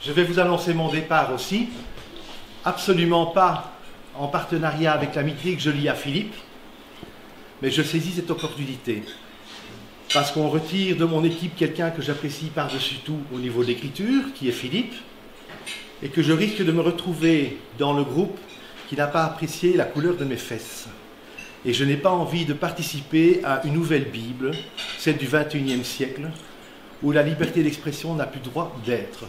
Je vais vous annoncer mon départ aussi, absolument pas en partenariat avec la Mitrique, je lis à Philippe, mais je saisis cette opportunité, parce qu'on retire de mon équipe quelqu'un que j'apprécie par-dessus tout au niveau de l'écriture, qui est Philippe, et que je risque de me retrouver dans le groupe qui n'a pas apprécié la couleur de mes fesses. Et je n'ai pas envie de participer à une nouvelle Bible, celle du XXIe siècle, où la liberté d'expression n'a plus droit d'être.